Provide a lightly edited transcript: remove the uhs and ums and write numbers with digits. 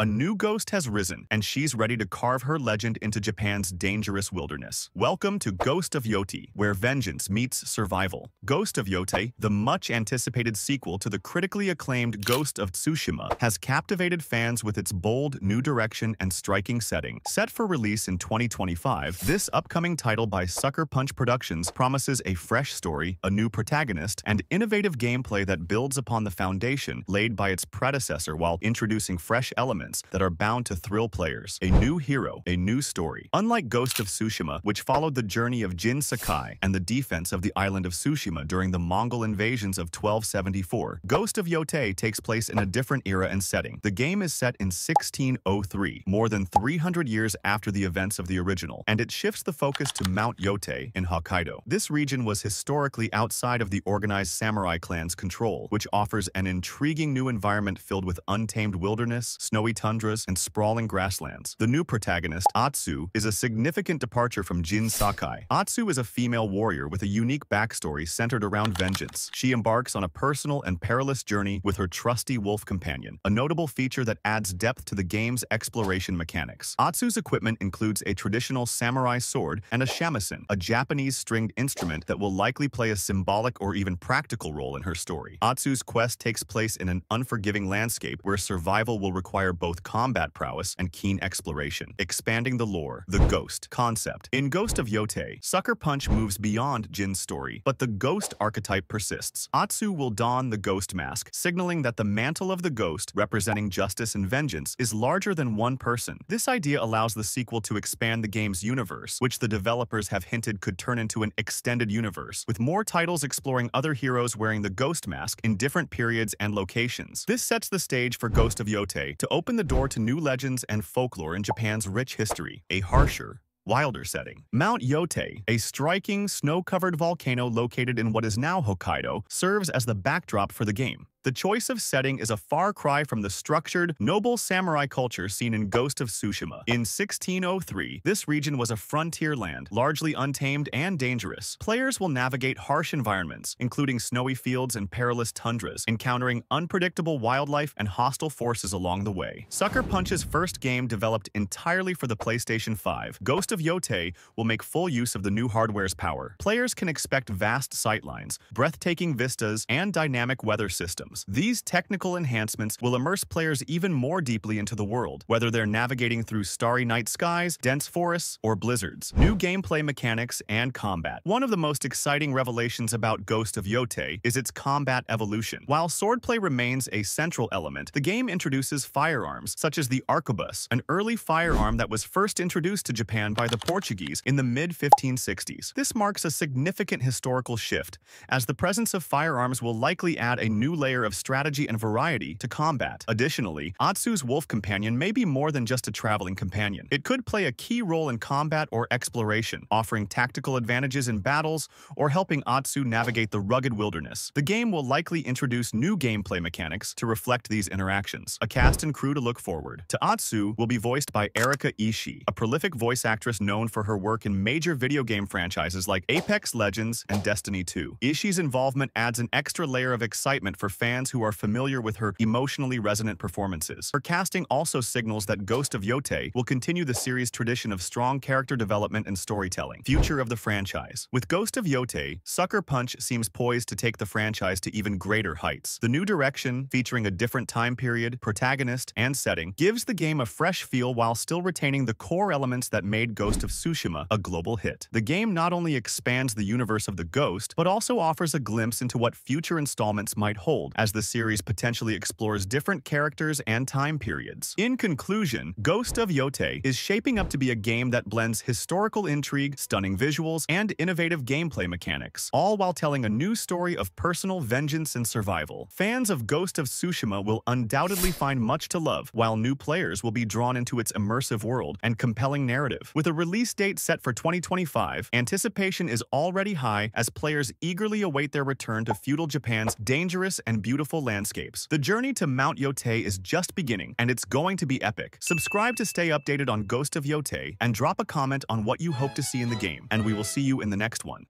A new ghost has risen, and she's ready to carve her legend into Japan's dangerous wilderness. Welcome to Ghost of Yotei, where vengeance meets survival. Ghost of Yotei, the much-anticipated sequel to the critically acclaimed Ghost of Tsushima, has captivated fans with its bold, new direction and striking setting. Set for release in 2025, this upcoming title by Sucker Punch Productions promises a fresh story, a new protagonist, and innovative gameplay that builds upon the foundation laid by its predecessor while introducing fresh elements that are bound to thrill players. A new hero, a new story. Unlike Ghost of Tsushima, which followed the journey of Jin Sakai and the defense of the island of Tsushima during the Mongol invasions of 1274, Ghost of Yotei takes place in a different era and setting. The game is set in 1603, more than 300 years after the events of the original, and it shifts the focus to Mount Yotei in Hokkaido. This region was historically outside of the organized samurai clan's control, which offers an intriguing new environment filled with untamed wilderness, snowy tundras, and sprawling grasslands. The new protagonist, Atsu, is a significant departure from Jin Sakai. Atsu is a female warrior with a unique backstory centered around vengeance. She embarks on a personal and perilous journey with her trusty wolf companion, a notable feature that adds depth to the game's exploration mechanics. Atsu's equipment includes a traditional samurai sword and a shamisen, a Japanese stringed instrument that will likely play a symbolic or even practical role in her story. Atsu's quest takes place in an unforgiving landscape where survival will require both combat prowess and keen exploration. Expanding the lore, the ghost concept. In Ghost of Yotei, Sucker Punch moves beyond Jin's story, but the ghost archetype persists. Atsu will don the ghost mask, signaling that the mantle of the ghost, representing justice and vengeance, is larger than one person. This idea allows the sequel to expand the game's universe, which the developers have hinted could turn into an extended universe, with more titles exploring other heroes wearing the ghost mask in different periods and locations. This sets the stage for Ghost of Yotei to open the door to new legends and folklore in Japan's rich history, a harsher, wilder setting. Mount Yotei, a striking snow-covered volcano located in what is now Hokkaido, serves as the backdrop for the game. The choice of setting is a far cry from the structured, noble samurai culture seen in Ghost of Tsushima. In 1603, this region was a frontier land, largely untamed and dangerous. Players will navigate harsh environments, including snowy fields and perilous tundras, encountering unpredictable wildlife and hostile forces along the way. Sucker Punch's first game developed entirely for the PlayStation 5, Ghost of Yotei will make full use of the new hardware's power. Players can expect vast sightlines, breathtaking vistas, and dynamic weather systems. These technical enhancements will immerse players even more deeply into the world, whether they're navigating through starry night skies, dense forests, or blizzards. New gameplay mechanics and combat. One of the most exciting revelations about Ghost of Yotei is its combat evolution. While swordplay remains a central element, the game introduces firearms, such as the arquebus, an early firearm that was first introduced to Japan by the Portuguese in the mid-1560s. This marks a significant historical shift, as the presence of firearms will likely add a new layer of strategy and variety to combat. Additionally, Atsu's wolf companion may be more than just a traveling companion. It could play a key role in combat or exploration, offering tactical advantages in battles or helping Atsu navigate the rugged wilderness. The game will likely introduce new gameplay mechanics to reflect these interactions. A cast and crew to look forward to. Atsu will be voiced by Erika Ishii, a prolific voice actress known for her work in major video game franchises like Apex Legends and Destiny 2. Ishii's involvement adds an extra layer of excitement for fans who are familiar with her emotionally resonant performances. Her casting also signals that Ghost of Yotei will continue the series' tradition of strong character development and storytelling. Future of the franchise. With Ghost of Yotei, Sucker Punch seems poised to take the franchise to even greater heights. The new direction, featuring a different time period, protagonist, and setting, gives the game a fresh feel while still retaining the core elements that made Ghost of Tsushima a global hit. The game not only expands the universe of the Ghost, but also offers a glimpse into what future installments might hold, as the series potentially explores different characters and time periods. In conclusion, Ghost of Yotei is shaping up to be a game that blends historical intrigue, stunning visuals, and innovative gameplay mechanics, all while telling a new story of personal vengeance and survival. Fans of Ghost of Tsushima will undoubtedly find much to love, while new players will be drawn into its immersive world and compelling narrative. With a release date set for 2025, anticipation is already high as players eagerly await their return to feudal Japan's dangerous and beautiful landscapes. The journey to Mount Yotei is just beginning, and it's going to be epic. Subscribe to stay updated on Ghost of Yotei, and drop a comment on what you hope to see in the game, and we will see you in the next one.